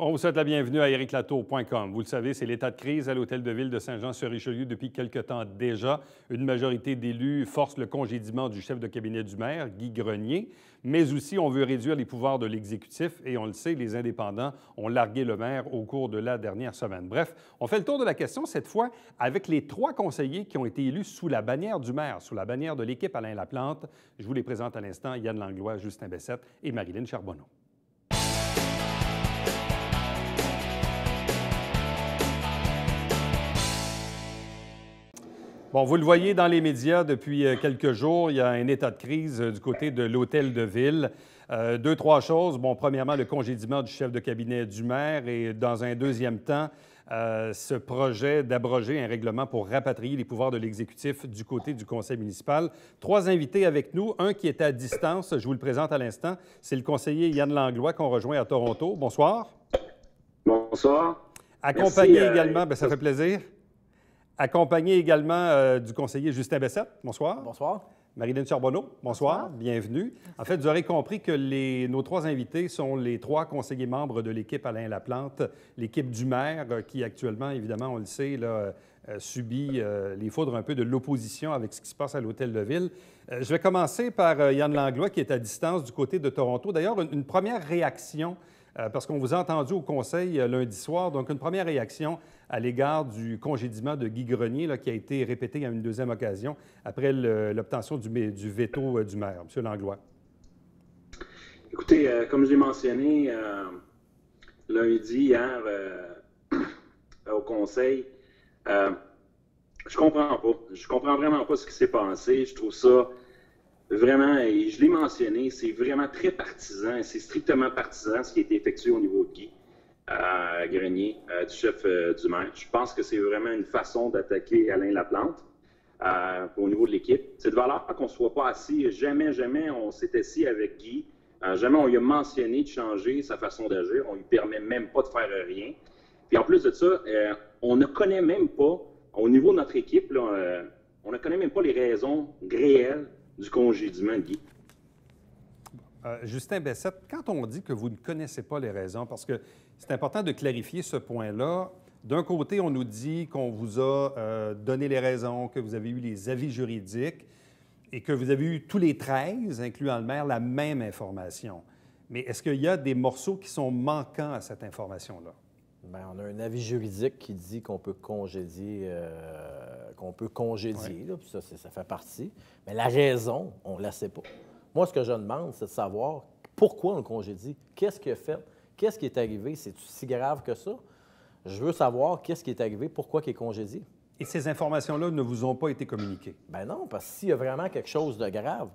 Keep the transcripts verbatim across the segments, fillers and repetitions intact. On vous souhaite la bienvenue à eric latour point com. Vous le savez, c'est l'état de crise à l'hôtel de ville de Saint-Jean-sur-Richelieu depuis quelque temps déjà. Une majorité d'élus force le congédiement du chef de cabinet du maire, Guy Grenier, mais aussi on veut réduire les pouvoirs de l'exécutif et on le sait, les indépendants ont largué le maire au cours de la dernière semaine. Bref, on fait le tour de la question cette fois avec les trois conseillers qui ont été élus sous la bannière du maire, sous la bannière de l'équipe Alain Laplante. Je vous les présente à l'instant, Yann Langlois, Justin Bessette et Maryline Charbonneau. Bon, vous le voyez dans les médias depuis quelques jours, il y a un état de crise du côté de l'hôtel de ville. Euh, deux, trois choses. Bon, premièrement, le congédiement du chef de cabinet du maire et dans un deuxième temps, euh, ce projet d'abroger un règlement pour rapatrier les pouvoirs de l'exécutif du côté du conseil municipal. Trois invités avec nous. Un qui est à distance, je vous le présente à l'instant, c'est le conseiller Yann Langlois qu'on rejoint à Toronto. Bonsoir. Bonsoir. Accompagné Merci, euh... également, bien, ça fait plaisir. Accompagné également euh, du conseiller Justin Bessette. Bonsoir. Bonsoir. Maryline Charbonneau. Bonsoir. Bonsoir. Bienvenue. En fait, vous aurez compris que les, nos trois invités sont les trois conseillers membres de l'équipe Alain Laplante, l'équipe du maire qui actuellement, évidemment, on le sait, là, subit euh, les foudres un peu de l'opposition avec ce qui se passe à l'hôtel de ville. Euh, je vais commencer par euh, Yann Langlois qui est à distance du côté de Toronto. D'ailleurs, une, une première réaction parce qu'on vous a entendu au conseil lundi soir. Donc, une première réaction à l'égard du congédiement de Guy Grenier là, qui a été répété à une deuxième occasion après l'obtention du, du veto du maire. M. Langlois. Écoutez, euh, comme je l'ai mentionné euh, lundi, hier, euh, au conseil, euh, je comprends pas. Je comprends vraiment pas ce qui s'est passé. Je trouve ça... Vraiment, et je l'ai mentionné, c'est vraiment très partisan, c'est strictement partisan ce qui a été effectué au niveau de Guy euh, Grenier, euh, du chef euh, du maire. Je pense que c'est vraiment une façon d'attaquer Alain Laplante euh, au niveau de l'équipe. C'est de valeur qu'on ne soit pas assis, jamais, jamais on s'est assis avec Guy, euh, jamais on lui a mentionné de changer sa façon d'agir, on ne lui permet même pas de faire rien. Puis en plus de ça, euh, on ne connaît même pas, au niveau de notre équipe, là, euh, on ne connaît même pas les raisons réelles du congédiement de Guy. Euh, Justin Bessette, quand on dit que vous ne connaissez pas les raisons, parce que c'est important de clarifier ce point-là, d'un côté, on nous dit qu'on vous a euh, donné les raisons, que vous avez eu les avis juridiques et que vous avez eu tous les treize, incluant le maire, la même information. Mais est-ce qu'il y a des morceaux qui sont manquants à cette information-là? Bien, on a un avis juridique qui dit qu'on peut congédier, euh, qu'on peut congédier, oui. Là, puis ça, ça fait partie. Mais la raison, on ne la sait pas. Moi, ce que je demande, c'est de savoir pourquoi on le congédie, qu'est-ce qu'il a fait, qu'est-ce qui est arrivé, c'est-tu si grave que ça? Je veux savoir qu'est-ce qui est arrivé, pourquoi il est congédié. Et ces informations-là ne vous ont pas été communiquées? Bien non, parce que s'il y a vraiment quelque chose de grave,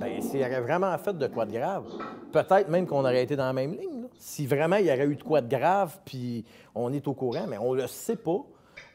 bien s'il y aurait vraiment fait de quoi de grave, peut-être même qu'on aurait été dans la même ligne. Là. Si vraiment il y aurait eu de quoi de grave, puis on est au courant, mais on ne le sait pas.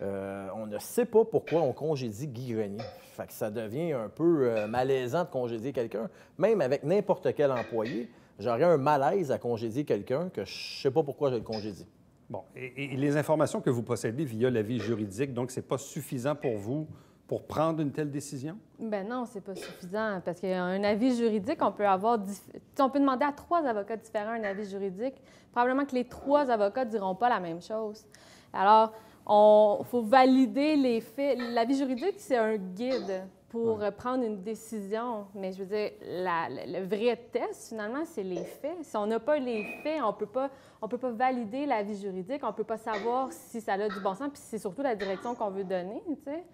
Euh, on ne sait pas pourquoi on congédie Guy Grenier. Fait que ça devient un peu euh, malaisant de congédier quelqu'un. Même avec n'importe quel employé, j'aurais un malaise à congédier quelqu'un que je ne sais pas pourquoi je le congédie. Bon. Et, et les informations que vous possédez via l'avis juridique, donc ce n'est pas suffisant pour vous pour prendre une telle décision? Bien non, c'est pas suffisant, parce qu'un avis juridique, on peut avoir... Dif... On peut demander à trois avocats différents un avis juridique. Probablement que les trois avocats ne diront pas la même chose. Alors, on faut valider les faits. L'avis juridique, c'est un guide pour ouais. prendre une décision. Mais je veux dire, la, le vrai test, finalement, c'est les faits. Si on n'a pas les faits, on peut pas, on peut pas valider l'avis juridique, on peut pas savoir si ça a du bon sens, puis c'est surtout la direction qu'on veut donner, tu sais.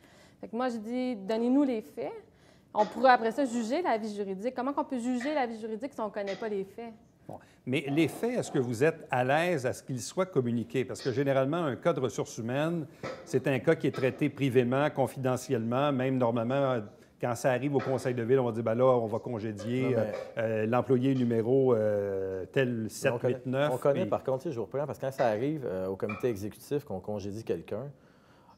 Fait que moi, je dis, donnez-nous les faits. On pourrait après ça juger l'avis juridique. Comment on peut juger l'avis juridique si on ne connaît pas les faits? Bon. Mais les faits, est-ce que vous êtes à l'aise à ce qu'ils soient communiqués? Parce que généralement, un cas de ressources humaines, c'est un cas qui est traité privément, confidentiellement, même normalement, quand ça arrive au conseil de ville, on va dire, bien là, on va congédier mais... euh, euh, l'employé numéro euh, tel sept huit neuf. On connaît, puis... par contre, je vous reprends, parce que quand ça arrive euh, au comité exécutif qu'on congédie quelqu'un,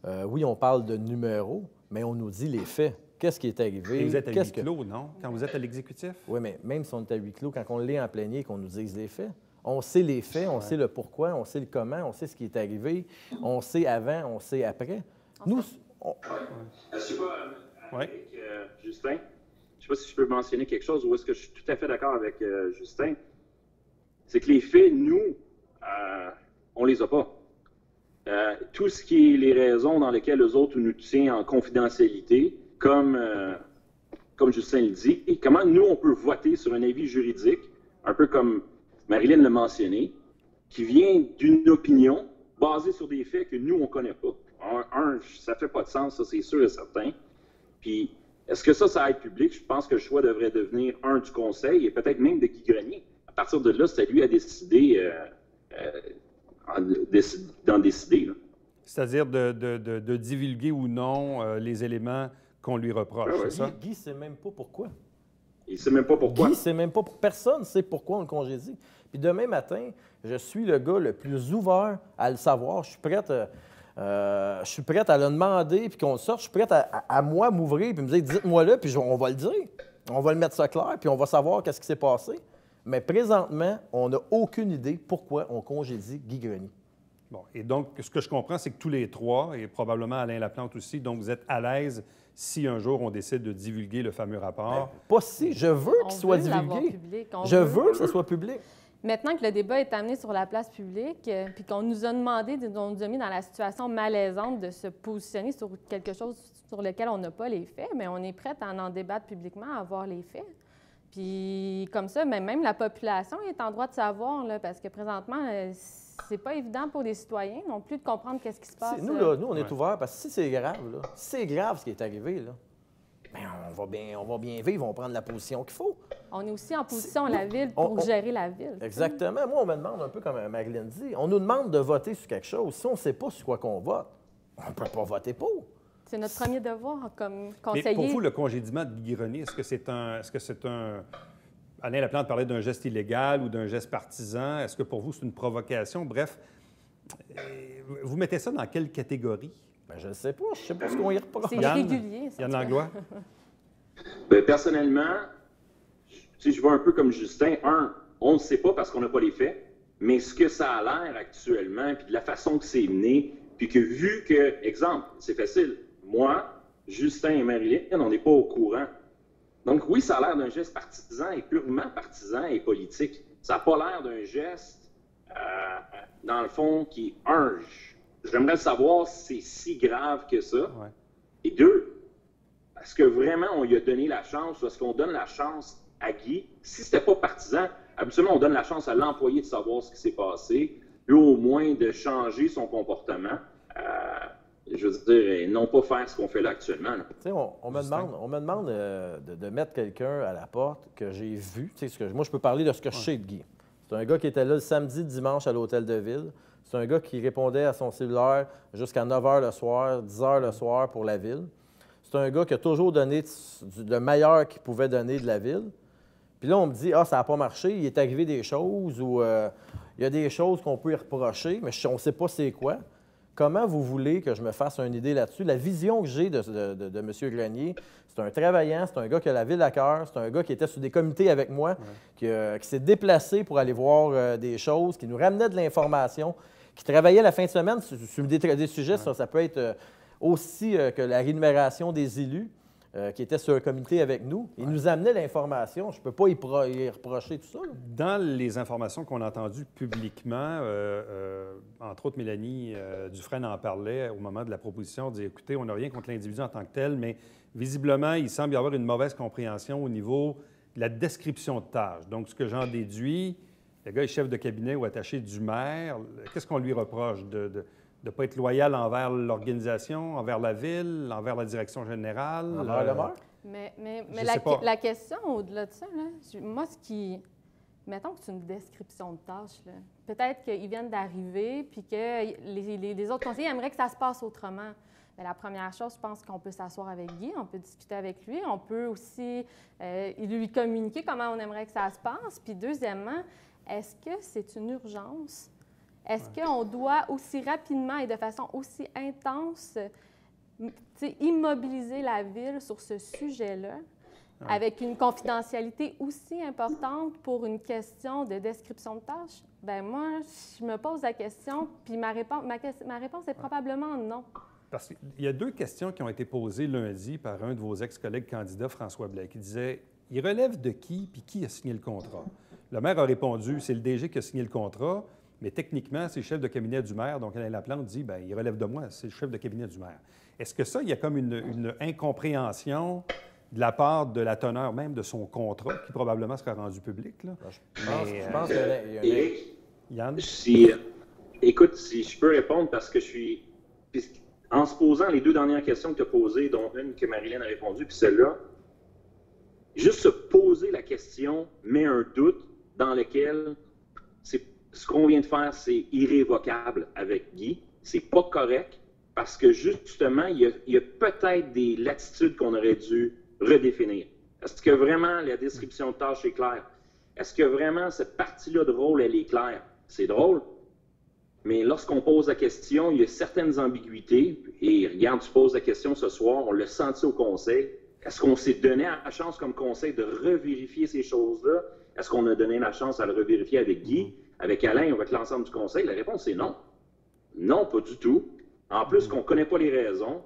Euh, oui, on parle de numéros, mais on nous dit les faits. Qu'est-ce qui est arrivé? Et vous êtes à huis clos, non? Quand vous êtes à l'exécutif? Oui, mais même si on est à huis clos, quand on l'est en plénier et qu'on nous dise les faits, on sait les faits, on ouais. sait le pourquoi, on sait le comment, on sait ce qui est arrivé, on sait avant, on sait après. Enfin. Nous, on... ouais. Je ne sais pas, avec ouais. euh, Justin, je ne sais pas si je peux mentionner quelque chose ou est-ce que je suis tout à fait d'accord avec euh, Justin. C'est que les faits, nous, euh, on ne les a pas. Euh, tout ce qui est les raisons dans lesquelles eux autres nous tiennent en confidentialité, comme, euh, comme Justin le dit, et comment nous, on peut voter sur un avis juridique, un peu comme Maryline l'a mentionné, qui vient d'une opinion basée sur des faits que nous, on ne connaît pas. Un, un ça ne fait pas de sens, ça c'est sûr et certain. Puis, est-ce que ça, ça aide public? Je pense que le choix devrait devenir un du conseil et peut-être même de Guy Grenier. À partir de là, c'est à lui à décider euh, euh, d'en décider. C'est-à-dire de, de, de, de divulguer ou non euh, les éléments qu'on lui reproche, ah ouais. c'est ça? Guy ne sait même pas pourquoi. Il ne sait même pas pourquoi. Guy ne sait même pas. Personne ne sait pourquoi on le congédie. Puis demain matin, je suis le gars le plus ouvert à le savoir. Je suis prête à, euh, je suis prête à le demander, puis qu'on le sorte. Je suis prête à, à, à moi m'ouvrir, puis me dire, dites-moi-le, puis je, on va le dire. On va le mettre ça clair, puis on va savoir qu'est-ce qui s'est passé. Mais présentement, on n'a aucune idée pourquoi on congédie Guy Grenier. Bon, et donc, ce que je comprends, c'est que tous les trois, et probablement Alain Laplante aussi, donc vous êtes à l'aise si un jour on décide de divulguer le fameux rapport. Ben, pas si. Je veux qu'il soit divulgué. Je veux que ce soit public. Maintenant que le débat est amené sur la place publique, euh, puis qu'on nous a demandé, on nous a mis dans la situation malaisante de se positionner sur quelque chose sur lequel on n'a pas les faits, mais on est prête à en débattre publiquement, à avoir les faits. Puis comme ça, même la population est en droit de savoir, là, parce que présentement, c'est pas évident pour les citoyens non plus de comprendre qu'est-ce qui se passe. Nous, là, nous on est ouais. ouverts, parce que si c'est grave, là, si c'est grave ce qui est arrivé, là, bien, on, va bien, on va bien vivre, on va prendre la position qu'il faut. On est aussi en position, la Ville, pour on, on... gérer la Ville. Exactement. T'sais? Moi, on me demande un peu comme Maryline dit, on nous demande de voter sur quelque chose. Si on ne sait pas sur quoi qu'on vote, on ne peut pas voter pour. C'est notre premier devoir comme conseiller. Mais pour vous, le congédiement de Guy Grenier, est-ce que c'est un... Est-ce que c'est un... Alain Laplante parlait d'un geste illégal ou d'un geste partisan. Est-ce que pour vous, c'est une provocation? Bref, vous mettez ça dans quelle catégorie? Bien, je ne sais pas. Je ne sais pas ce qu'on y reproche. C'est irrégulier. Yann Langlois? Bien, personnellement, je, je vois un peu comme Justin. Un, on ne sait pas parce qu'on n'a pas les faits. Mais ce que ça a l'air actuellement, puis de la façon que c'est mené, puis que vu que, exemple, c'est facile, moi, Justin et Maryline, on n'est pas au courant. Donc oui, ça a l'air d'un geste partisan et purement partisan et politique. Ça n'a pas l'air d'un geste, euh, dans le fond, qui, un, j'aimerais savoir si c'est si grave que ça. Ouais. Et deux, est-ce que vraiment on lui a donné la chance ou est-ce qu'on donne la chance à Guy? Si ce n'était pas partisan, habituellement, on donne la chance à l'employé de savoir ce qui s'est passé, lui au moins de changer son comportement. Euh, Je veux dire, et non pas faire ce qu'on fait là actuellement. Là. On, on, me demande, on me demande euh, de, de mettre quelqu'un à la porte que j'ai vu. Ce que, moi, je peux parler de ce que ouais. je sais de Guy. C'est un gars qui était là le samedi, dimanche à l'hôtel de ville. C'est un gars qui répondait à son cellulaire jusqu'à neuf heures le soir, dix heures le soir pour la ville. C'est un gars qui a toujours donné du, le meilleur qu'il pouvait donner de la ville. Puis là, on me dit, ah, ça n'a pas marché, il est arrivé des choses ou euh, il y a des choses qu'on peut y reprocher, mais on ne sait pas c'est quoi. Comment vous voulez que je me fasse une idée là-dessus? La vision que j'ai de, de, de M. Grenier, c'est un travaillant, c'est un gars qui a la ville à cœur, c'est un gars qui était sur des comités avec moi, ouais. qui, euh, qui s'est déplacé pour aller voir euh, des choses, qui nous ramenait de l'information, qui travaillait la fin de semaine sur, sur des, des sujets, ouais. ça, ça peut être euh, aussi euh, que la rémunération des élus, euh, qui était sur un comité avec nous. Il ouais. nous amenait l'information. Je ne peux pas y, y reprocher tout ça. Là. Dans les informations qu'on a entendues publiquement, euh, euh, entre autres, Mélanie euh, Dufresne en parlait au moment de la proposition, disait, écoutez, on n'a rien contre l'individu en tant que tel, mais visiblement, il semble y avoir une mauvaise compréhension au niveau de la description de tâche. Donc, ce que j'en déduis, le gars est chef de cabinet ou attaché du maire. Qu'est-ce qu'on lui reproche de... de de ne pas être loyal envers l'organisation, envers la Ville, envers la direction générale. Envers le maire? Mais, mais, mais la, la question, au-delà de ça, là, je, moi, ce qui... Mettons que c'est une description de tâche. Peut-être qu'ils viennent d'arriver puis que les, les, les autres conseillers aimeraient que ça se passe autrement. Mais la première chose, je pense qu'on peut s'asseoir avec Guy, on peut discuter avec lui, on peut aussi euh, lui communiquer comment on aimerait que ça se passe. Puis deuxièmement, est-ce que c'est une urgence? Est-ce ouais. qu'on doit aussi rapidement et de façon aussi intense immobiliser la Ville sur ce sujet-là, ouais. avec une confidentialité aussi importante pour une question de description de tâches? Bien, moi, je me pose la question, puis ma réponse, ma, ma réponse est probablement non. Parce qu'il y a deux questions qui ont été posées lundi par un de vos ex-collègues candidats, François Blais, qui disait « Il relève de qui, puis qui a signé le contrat? » Le maire a répondu « C'est le D G qui a signé le contrat. » mais techniquement, c'est le chef de cabinet du maire. Donc, Alain Laplante dit, bien, il relève de moi, c'est le chef de cabinet du maire. Est-ce que ça, il y a comme une, une incompréhension de la part de la teneur même de son contrat, qui probablement sera rendu public, là? Je pense, mais, je pense euh, qu'il y a... Éric, Yann? Si, euh, écoute, si je peux répondre, parce que je suis... En se posant les deux dernières questions que tu as posées, dont une que Maryline a répondu, puis celle-là, juste se poser la question met un doute dans lequel ce qu'on vient de faire, c'est irrévocable avec Guy. C'est pas correct parce que justement, il y a, a peut-être des latitudes qu'on aurait dû redéfinir. Est-ce que vraiment la description de tâche est claire? Est-ce que vraiment cette partie-là de rôle, elle est claire? C'est drôle, mais lorsqu'on pose la question, il y a certaines ambiguïtés. Et regarde, tu poses la question ce soir, on l'a senti au conseil. Est-ce qu'on s'est donné la chance comme conseil de revérifier ces choses-là? Est-ce qu'on a donné la chance à le revérifier avec Guy, avec Alain, avec l'ensemble du conseil? La réponse est non. Non, pas du tout. En plus, qu'on ne connaît pas les raisons.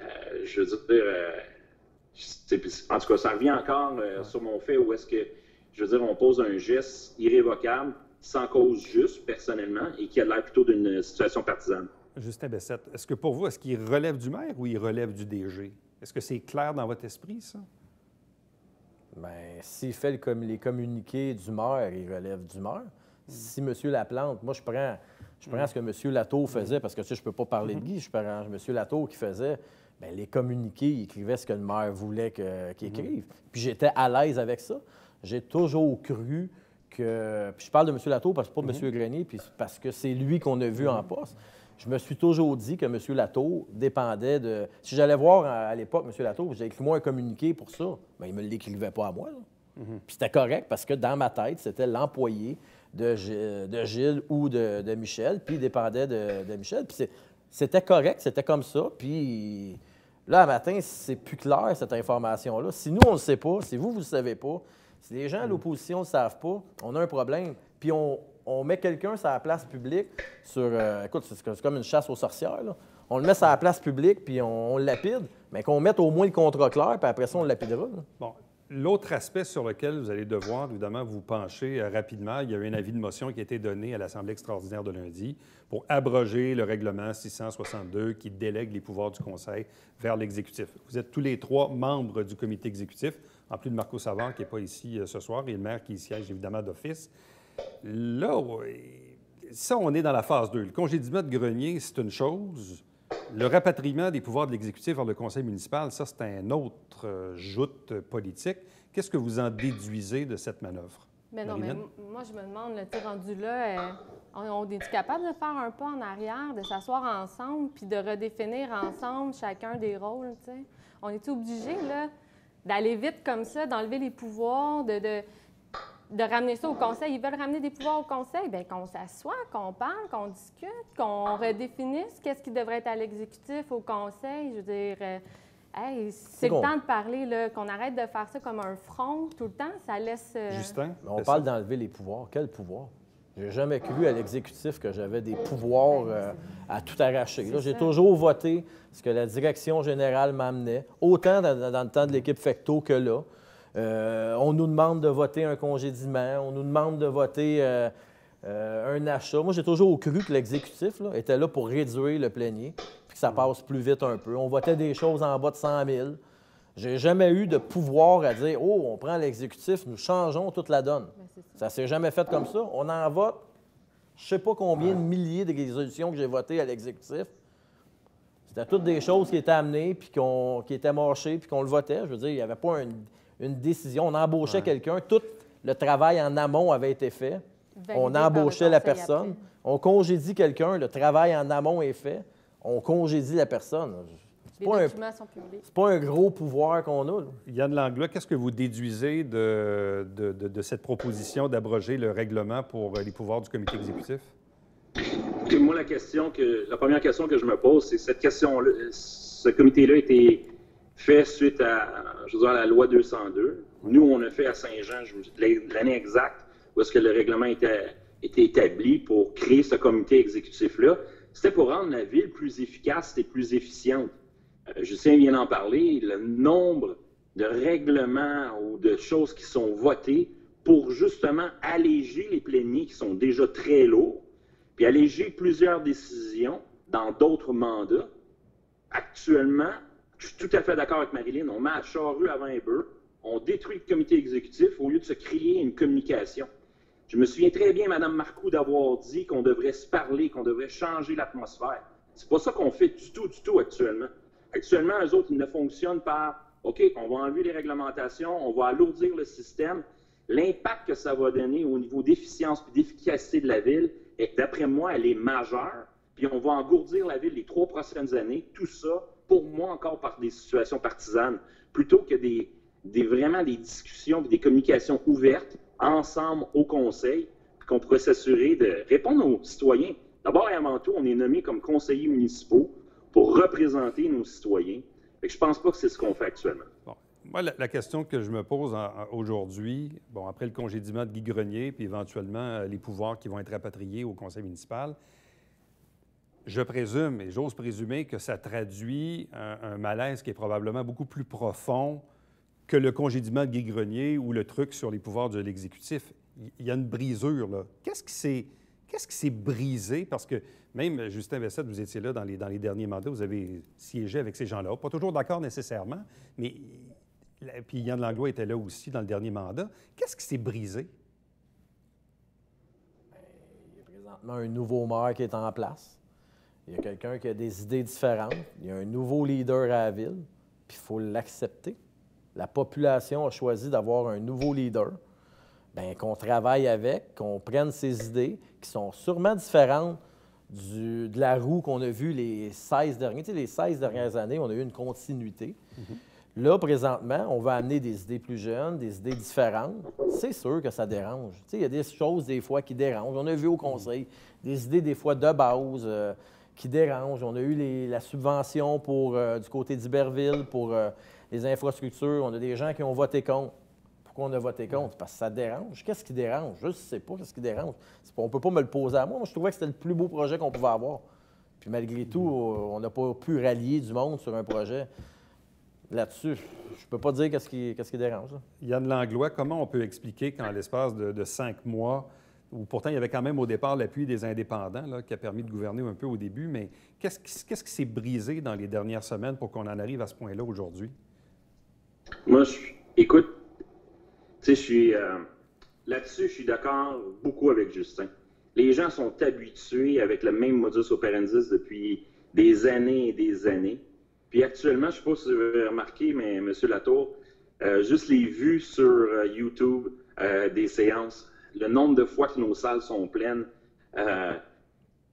Euh, je veux dire, euh, en tout cas, ça revient encore euh, sur mon fait où est-ce que, je veux dire, on pose un geste irrévocable, sans cause juste, personnellement, et qui a l'air plutôt d'une situation partisane. Justin Bessette, est-ce que pour vous, est-ce qu'il relève du maire ou il relève du D G? Est-ce que c'est clair dans votre esprit, ça? Bien, s'il fait le com les communiqués du maire, il relève du maire. Mm. Si M. Laplante, moi, je prends, je prends mm. ce que M. Latour faisait, parce que, tu sais, je ne peux pas parler mm. de Guy, je prends M. Latour qui faisait, bien, les communiqués, il écrivait ce que le maire voulait que, qu'il écrive. Mm. Puis j'étais à l'aise avec ça. J'ai toujours cru que... Puis je parle de M. Latour parce que pas de mm. M. Grenier, puis parce que c'est lui qu'on a vu mm. en poste. Je me suis toujours dit que M. Latour dépendait de... Si j'allais voir à l'époque M. Latour, j'ai écrit moi un communiqué pour ça, bien, il ne me l'écrivait pas à moi. Mm-hmm. Puis c'était correct parce que dans ma tête, c'était l'employé de, de Gilles ou de, de Michel, puis il dépendait de, de Michel. Puis c'était correct, c'était comme ça. Puis là, à matin, c'est plus clair, cette information-là. Si nous, on ne le sait pas, si vous, vous ne le savez pas, si les gens à l'opposition ne le savent pas, on a un problème. Puis on... On met quelqu'un sur la place publique, sur... Euh, écoute, c'est comme une chasse aux sorcières, là. On le met sur la place publique, puis on, on le lapide, mais qu'on mette au moins le contrat clair, puis après ça, on le lapidera, là. Bon. L'autre aspect sur lequel vous allez devoir, évidemment, vous pencher euh, rapidement, il y a eu un avis de motion qui a été donné à l'Assemblée extraordinaire de lundi pour abroger le règlement six cent soixante-deux qui délègue les pouvoirs du Conseil vers l'exécutif. Vous êtes tous les trois membres du comité exécutif, en plus de Marco Savard, qui n'est pas ici euh, ce soir, et le maire qui y siège, évidemment, d'office. Là, ça, on est dans la phase deux. Le congédiement de Grenier, c'est une chose. Le rapatriement des pouvoirs de l'exécutif vers le conseil municipal, ça, c'est un autre euh, joute politique. Qu'est-ce que vous en déduisez de cette manœuvre? Mais non, mais moi, je me demande, tu es rendu là, euh, on, on est-tu capable de faire un pas en arrière, de s'asseoir ensemble, puis de redéfinir ensemble chacun des rôles, tu sais? On est-tu obligé, là, d'aller vite comme ça, d'enlever les pouvoirs, de... de... de ramener ça au conseil? Ils veulent ramener des pouvoirs au conseil. Bien, qu'on s'assoie, qu'on parle, qu'on discute, qu'on redéfinisse qu'est-ce qui devrait être à l'exécutif, au conseil. Je veux dire, euh, hey, c'est bon. Le temps de parler, qu'on arrête de faire ça comme un front tout le temps. Ça laisse... Euh... Justin? On parle d'enlever les pouvoirs. Quel pouvoir? J'ai jamais cru à l'exécutif que j'avais des pouvoirs euh, à tout arracher. J'ai toujours voté ce que la direction générale m'amenait, autant dans, dans le temps de l'équipe Fecto que là. Euh, on nous demande de voter un congédiement, on nous demande de voter euh, euh, un achat. Moi, j'ai toujours cru que l'exécutif était là pour réduire le plénier, puis que ça passe plus vite un peu. On votait des choses en bas de cent mille. J'ai jamais eu de pouvoir à dire « Oh, on prend l'exécutif, nous changeons toute la donne. » Ça s'est jamais fait comme ça. On en vote, je ne sais pas combien de milliers de résolutions que j'ai votées à l'exécutif. C'était toutes des choses qui étaient amenées, puis qu'on, qui étaient marchées, puis qu'on le votait. Je veux dire, il n'y avait pas un... une décision. On embauchait ouais. quelqu'un. Tout le travail en amont avait été fait. Validé on embauchait la personne. Après. On congédie quelqu'un. Le travail en amont est fait. On congédie la personne. Les pas documents un... sont publiés. C'est pas un gros pouvoir qu'on a, là. Yann Langlois, qu'est-ce que vous déduisez de, de, de, de cette proposition d'abroger le règlement pour les pouvoirs du comité exécutif? Et moi, la, question que, la première question que je me pose, c'est cette question-là. Ce comité-là était... fait suite à, je veux dire, à la loi deux cent deux. Nous, on a fait à Saint-Jean, l'année exacte, où est-ce que le règlement était, était établi pour créer ce comité exécutif-là. C'était pour rendre la ville plus efficace et plus efficiente. Euh, Justin vient d'en parler, le nombre de règlements ou de choses qui sont votées pour justement alléger les pléniers qui sont déjà très lourds, puis alléger plusieurs décisions dans d'autres mandats. Actuellement, je suis tout à fait d'accord avec Maryline, on met la charrue avant les bœufs, on détruit le comité exécutif au lieu de se créer une communication. Je me souviens très bien, Mme Marcoux, d'avoir dit qu'on devrait se parler, qu'on devrait changer l'atmosphère. C'est pas ça qu'on fait du tout, du tout actuellement. Actuellement, eux autres, ils ne fonctionnent par « OK, on va enlever les réglementations, on va alourdir le système ». L'impact que ça va donner au niveau d'efficience et d'efficacité de la ville, est d'après moi, elle est majeure. Puis on va engourdir la ville les trois prochaines années. Tout ça, pour moi, encore par des situations partisanes, plutôt que des, des vraiment des discussions et des communications ouvertes ensemble au Conseil, qu'on pourrait s'assurer de répondre aux citoyens. D'abord et avant tout, on est nommé comme conseillers municipaux pour représenter nos citoyens. Fait que je ne pense pas que c'est ce qu'on fait actuellement. Bon. Moi, la, la question que je me pose aujourd'hui, bon, après le congédiement de Guy Grenier, puis éventuellement les pouvoirs qui vont être rapatriés au conseil municipal, je présume, et j'ose présumer, que ça traduit un, un malaise qui est probablement beaucoup plus profond que le congédiement de Guy Grenier ou le truc sur les pouvoirs de l'exécutif. Il y a une brisure, là. Qu'est-ce qui s'est, qu'est-ce qui s'est brisé? Parce que même, Justin Bessette, vous étiez là dans les, dans les derniers mandats, vous avez siégé avec ces gens-là. Pas toujours d'accord nécessairement, mais... Puis Yann Langlois était là aussi dans le dernier mandat. Qu'est-ce qui s'est brisé? Bien, il y a présentement un nouveau maire qui est en place. Il y a quelqu'un qui a des idées différentes. Il y a un nouveau leader à la ville. Puis il faut l'accepter. La population a choisi d'avoir un nouveau leader. Bien, qu'on travaille avec, qu'on prenne ses idées, qui sont sûrement différentes du, de la roue qu'on a vue les seize dernières. Tu sais, les seize dernières années, on a eu une continuité. Mm-hmm. Là, présentement, on va amener des idées plus jeunes, des idées différentes. C'est sûr que ça dérange. Tu sais, il y a des choses, des fois, qui dérangent. On a vu au Conseil des idées, des fois, de base euh, qui dérangent. On a eu les, la subvention pour, euh, du côté d'Iberville pour euh, les infrastructures. On a des gens qui ont voté contre. Pourquoi on a voté contre? Parce que ça dérange. Qu'est-ce qui dérange? Je ne sais pas qu'est-ce qui dérange. On ne peut pas me le poser à moi. Moi, je trouvais que c'était le plus beau projet qu'on pouvait avoir. Puis malgré tout, on n'a pas pu rallier du monde sur un projet. Là-dessus, je ne peux pas dire qu'est-ce qui, qu'est-ce qui dérange. Là. Yann Langlois, comment on peut expliquer qu'en l'espace de, de cinq mois, où pourtant il y avait quand même au départ l'appui des indépendants, là, qui a permis de gouverner un peu au début, mais qu'est-ce qui, qu'est-ce qui s'est brisé dans les dernières semaines pour qu'on en arrive à ce point-là aujourd'hui? Moi, je, écoute, tu sais, je suis euh, là-dessus, je suis d'accord beaucoup avec Justin. Les gens sont habitués avec le même modus operandi depuis des années et des années. Puis actuellement, je ne sais pas si vous avez remarqué, mais M. Latour, euh, juste les vues sur euh, YouTube euh, des séances, le nombre de fois que nos salles sont pleines, euh,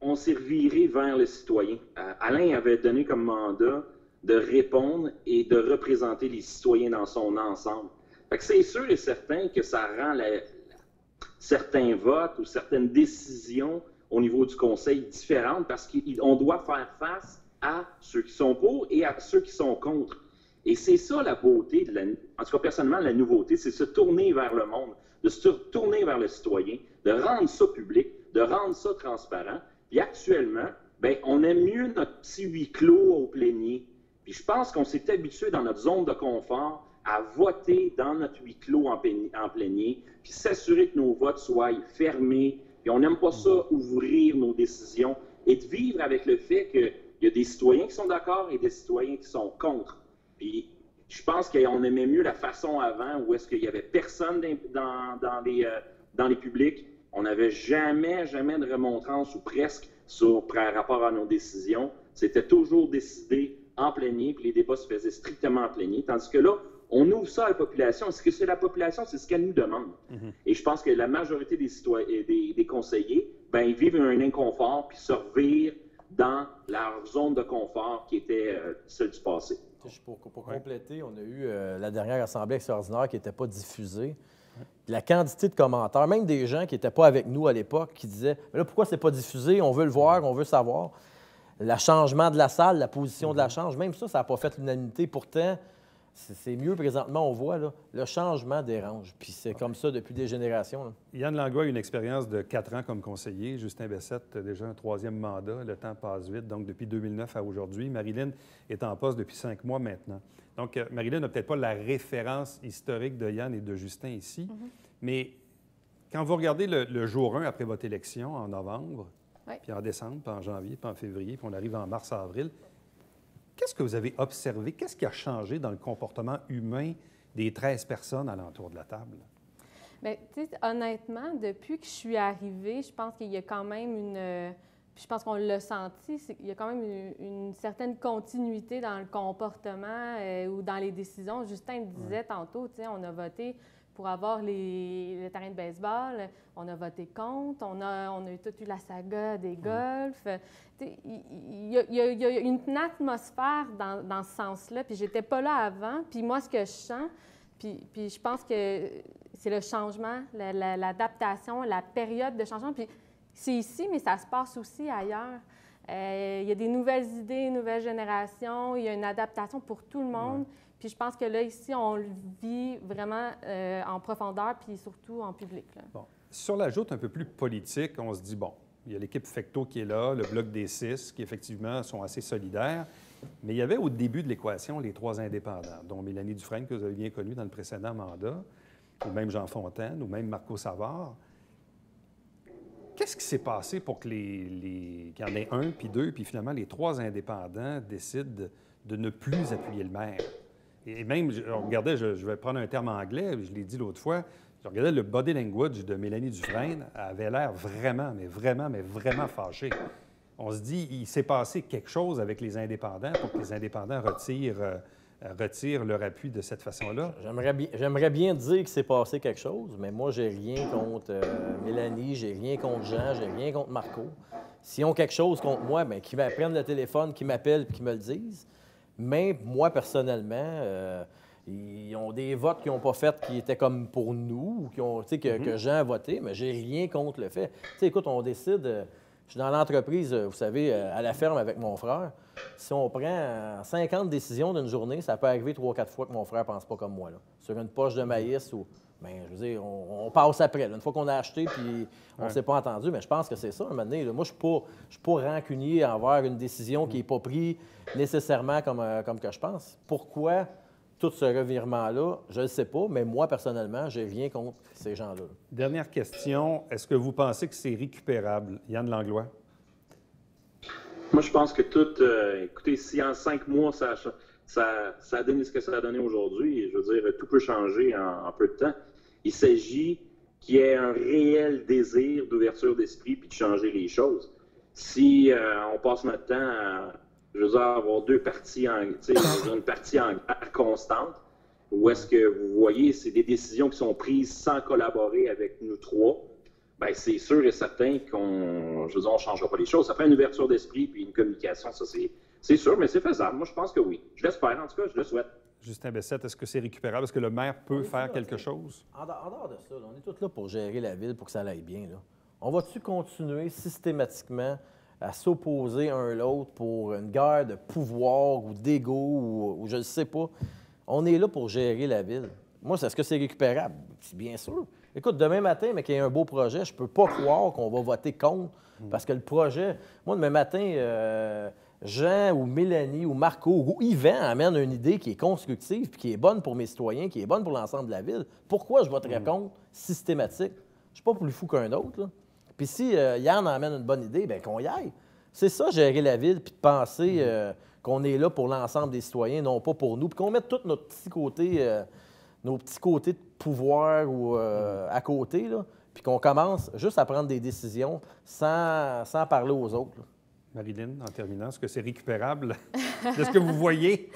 on s'est reviré vers le citoyen. Euh, Alain avait donné comme mandat de répondre et de représenter les citoyens dans son ensemble. Fait que c'est sûr et certain que ça rend la, la, certains votes ou certaines décisions au niveau du Conseil différentes parce qu'on doit faire face à ceux qui sont pour et à ceux qui sont contre. Et c'est ça la beauté, de la, en tout cas personnellement, la nouveauté, c'est de se tourner vers le monde, de se tourner vers le citoyen, de rendre ça public, de rendre ça transparent. Puis actuellement, bien, on aime mieux notre petit huis clos au plénier. Puis je pense qu'on s'est habitué dans notre zone de confort à voter dans notre huis clos en plénier, puis s'assurer que nos votes soient fermés. Puis on n'aime pas ça, ouvrir nos décisions et de vivre avec le fait que il y a des citoyens qui sont d'accord et des citoyens qui sont contre. Puis, je pense qu'on aimait mieux la façon avant où est-ce qu'il n'y avait personne dans, dans, les, euh, dans les publics. On n'avait jamais, jamais de remontrances ou presque sur, par rapport à nos décisions. C'était toujours décidé en plénier, puis les débats se faisaient strictement en plénier. Tandis que là, on ouvre ça à la population. Est-ce que c'est la population? C'est ce qu'elle nous demande. Mm-hmm. Et je pense que la majorité des, citoyens, des, des conseillers, ben, ils vivent un inconfort, puis se revirent dans leur zone de confort qui était euh, celle du passé. Pour, pour compléter, on a eu euh, la dernière assemblée extraordinaire qui n'était pas diffusée. La quantité de commentaires, même des gens qui n'étaient pas avec nous à l'époque, qui disaient « Mais là, pourquoi c'est pas diffusé? On veut le voir, on veut savoir. » Le changement de la salle, la position mm-hmm. de la change, même ça, ça n'a pas fait l'unanimité. Pourtant, c'est mieux présentement, on voit, là, le changement dérange. Puis c'est okay. comme ça depuis des générations. Là. Yann Langlois a une expérience de quatre ans comme conseiller. Justin Bessette, déjà un troisième mandat. Le temps passe vite, donc depuis deux mille neuf à aujourd'hui. Maryline est en poste depuis cinq mois maintenant. Donc, euh, Maryline n'a peut-être pas la référence historique de Yann et de Justin ici, mm-hmm. mais quand vous regardez le, le jour un après votre élection en novembre, oui. Puis en décembre, puis en janvier, puis en février, puis on arrive en mars, avril. Qu'est-ce que vous avez observé? Qu'est-ce qui a changé dans le comportement humain des treize personnes alentour de la table? Bien, tu sais, honnêtement, depuis que je suis arrivée, je pense qu'il y a quand même une... Puis je pense qu'on l'a senti, il y a quand même une, une certaine continuité dans le comportement euh, ou dans les décisions. Justin me disait ouais. tantôt, tu sais, on a voté pour avoir les, les terrains de baseball, on a voté contre, on a, on a eu toute la saga des golfs. Il ouais. y, y, y a une, une atmosphère dans, dans ce sens-là, puis j'étais pas là avant. Puis moi, ce que je sens, puis, puis je pense que c'est le changement, la, la, l'adaptation, la période de changement. Puis, c'est ici, mais ça se passe aussi ailleurs. Euh, il y a des nouvelles idées, une nouvelle génération, il y a une adaptation pour tout le monde. Ouais. Puis je pense que là, ici, on le vit vraiment euh, en profondeur, puis surtout en public. Là. Bon. Sur la joute un peu plus politique, on se dit, bon, il y a l'équipe Fecto qui est là, le Bloc des Six, qui effectivement sont assez solidaires. Mais il y avait au début de l'équation les trois indépendants, dont Mélanie Dufresne, que vous avez bien connue dans le précédent mandat, ou même Jean Fontaine, ou même Marco Savard. Qu'est-ce qui s'est passé pour que les, les... qu'il y en ait un, puis deux, puis finalement les trois indépendants décident de ne plus appuyer le maire? Et même, je regardais, je, je vais prendre un terme anglais, je l'ai dit l'autre fois, je regardais le body language de Mélanie Dufresne, elle avait l'air vraiment, mais vraiment, mais vraiment fâchée. On se dit, il s'est passé quelque chose avec les indépendants pour que les indépendants retirent... Euh, retirent leur appui de cette façon-là? J'aimerais bien, j'aimerais bien dire qu'il s'est passé quelque chose, mais moi, j'ai rien contre euh, Mélanie, j'ai rien contre Jean, j'ai rien contre Marco. S'ils ont quelque chose contre moi, bien, qu'ils prennent le téléphone, qu'ils m'appellent et qu'ils me le disent. Mais moi, personnellement, euh, ils ont des votes qu'ils n'ont pas faits qui étaient comme pour nous, ou qui ont, que, mm-hmm. que Jean a voté, mais j'ai rien contre le fait. T'sais, écoute, on décide... Euh, je suis dans l'entreprise, vous savez, à la ferme avec mon frère. Si on prend cinquante décisions d'une journée, ça peut arriver trois, quatre fois que mon frère ne pense pas comme moi. Là. Sur une poche de maïs ou... Bien, je veux dire, on, on passe après. Là. Une fois qu'on a acheté, puis on ne s'est pas entendu, mais je pense que c'est ça, à un moment donné. Là. Moi, je ne suis pas, je suis pas rancunier à avoir une décision qui n'est pas prise nécessairement comme, euh, comme que je pense. Pourquoi tout ce revirement-là? Je ne le sais pas, mais moi, personnellement, j'ai rien contre ces gens-là. Dernière question. Est-ce que vous pensez que c'est récupérable? Yann Langlois? Moi, je pense que tout... Euh, écoutez, si en cinq mois, ça, ça, ça donne ce que ça a donné aujourd'hui, je veux dire, tout peut changer en, en peu de temps. Il s'agit qu'il y ait un réel désir d'ouverture d'esprit puis de changer les choses. Si euh, on passe notre temps à... Je veux dire, avoir deux parties, en, une partie en guerre constante, où est-ce que vous voyez, c'est des décisions qui sont prises sans collaborer avec nous trois, bien, c'est sûr et certain qu'on, je veux dire, on ne changera pas les choses. Ça fait une ouverture d'esprit puis une communication, ça, c'est, c'est sûr, mais c'est faisable. Moi, je pense que oui. Je l'espère, en tout cas, je le souhaite. Justin Bessette, est-ce que c'est récupérable? Est-ce que le maire peut faire là, quelque chose? En dehors de ça, là, on est tous là pour gérer la ville, pour que ça aille bien. Là. On va-tu continuer systématiquement à s'opposer un l'autre pour une guerre de pouvoir ou d'ego ou, ou je ne sais pas? On est là pour gérer la ville. Moi, est-ce que c'est récupérable? Bien sûr. Écoute, demain matin, mais qu'il y a un beau projet, je ne peux pas croire qu'on va voter contre parce que le projet... Moi, demain matin, euh, Jean ou Mélanie ou Marco ou Yvan amènent une idée qui est constructive puis qui est bonne pour mes citoyens, qui est bonne pour l'ensemble de la ville. Pourquoi je voterais contre systématique? Je ne suis pas plus fou qu'un autre, là. Puis si euh, Yann emmène une bonne idée, bien qu'on y aille. C'est ça, gérer la ville, puis de penser euh, qu'on est là pour l'ensemble des citoyens, non pas pour nous, puis qu'on mette tous nos petits côtés, euh, nos petits côtés de pouvoir ou euh, à côté, là, puis qu'on commence juste à prendre des décisions sans, sans parler aux autres. Là. Maryline, en terminant, est-ce que c'est récupérable? De ce que vous voyez?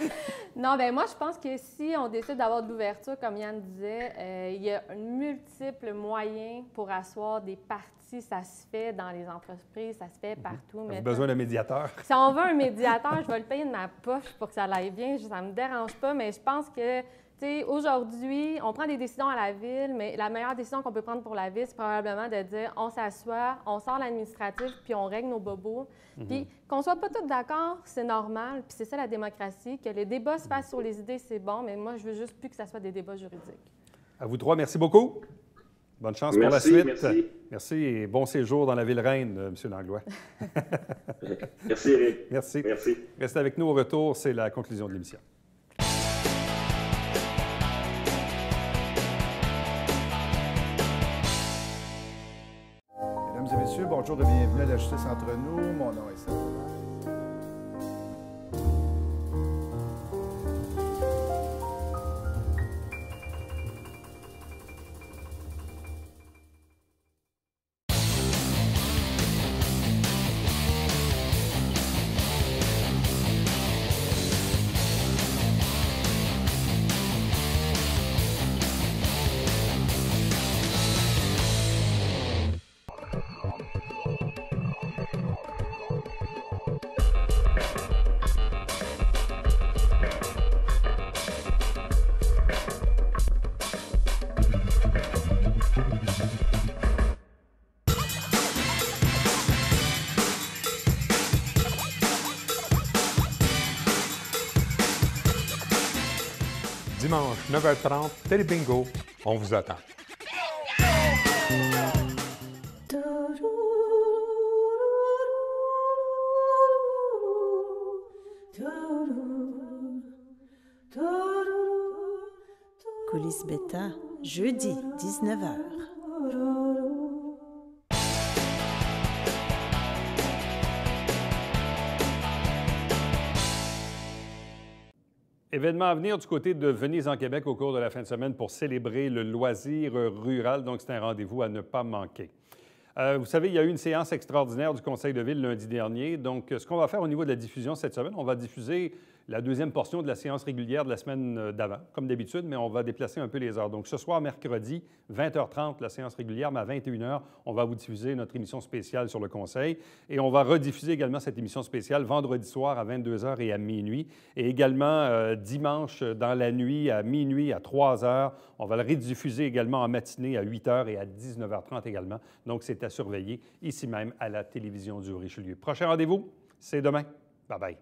Non, bien moi, je pense que si on décide d'avoir de l'ouverture, comme Yann disait, euh, il y a multiples moyens pour asseoir des partis. Ça se fait dans les entreprises, ça se fait partout. Mmh. On a besoin d'un médiateur. Si on veut un médiateur, je vais le payer de ma poche pour que ça aille bien. Ça ne me dérange pas, mais je pense que... T'sais, aujourd'hui, on prend des décisions à la ville, mais la meilleure décision qu'on peut prendre pour la ville, c'est probablement de dire on s'assoit, on sort l'administratif, puis on règle nos bobos. Mm-hmm. Puis qu'on soit pas tous d'accord, c'est normal, puis c'est ça la démocratie, que les débats se fassent sur les idées, c'est bon, mais moi, je veux juste plus que ça soit des débats juridiques. À vous trois, merci beaucoup. Bonne chance merci, pour la suite. Merci. Merci et bon séjour dans la Ville Reine, euh, M. Langlois. Merci, Éric. Merci. Merci. Restez avec nous au retour, c'est la conclusion de l'émission. messieurs, bonjour et bienvenue à La Justice entre nous. Mon nom est Saint-Jean. Dimanche, neuf heures trente, Télébingo, on vous attend. Coulisses Bêta, jeudi, dix-neuf heures. Événement à venir du côté de Venise en Québec au cours de la fin de semaine pour célébrer le loisir rural. Donc, c'est un rendez-vous à ne pas manquer. Euh, vous savez, il y a eu une séance extraordinaire du Conseil de Ville lundi dernier. Donc, ce qu'on va faire au niveau de la diffusion cette semaine, on va diffuser la deuxième portion de la séance régulière de la semaine d'avant, comme d'habitude, mais on va déplacer un peu les heures. Donc, ce soir, mercredi, vingt heures trente, la séance régulière, mais à vingt et une heures, on va vous diffuser notre émission spéciale sur le Conseil. Et on va rediffuser également cette émission spéciale vendredi soir à vingt-deux heures et à minuit. Et également, euh, dimanche, dans la nuit, à minuit, à trois heures, on va le rediffuser également en matinée à huit heures et à dix-neuf heures trente également. Donc, c'est à surveiller ici même à la télévision du Richelieu. Prochain rendez-vous, c'est demain. Bye-bye.